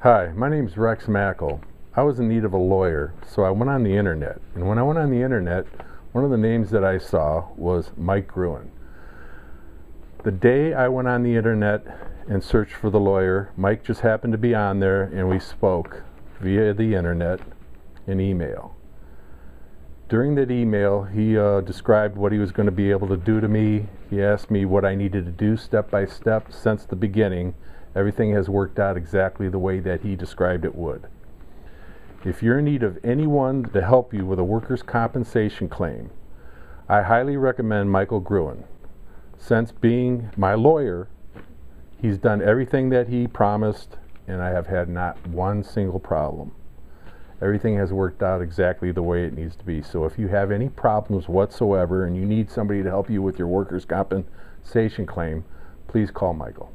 Hi, my name's Rex Mackall. I was in need of a lawyer, so I went on the internet. And when I went on the internet, one of the names that I saw was Mike Gruhin. The day I went on the internet and searched for the lawyer, Mike just happened to be on there, and we spoke via the internet and email. During that email, he described what he was going to be able to do to me. He asked me what I needed to do step by step since the beginning. Everything has worked out exactly the way that he described it would. If you're in need of anyone to help you with a workers' compensation claim, I highly recommend Michael Gruhin. Since being my lawyer, he's done everything that he promised, and I have had not one single problem. Everything has worked out exactly the way it needs to be. So if you have any problems whatsoever and you need somebody to help you with your workers' compensation claim, please call Michael.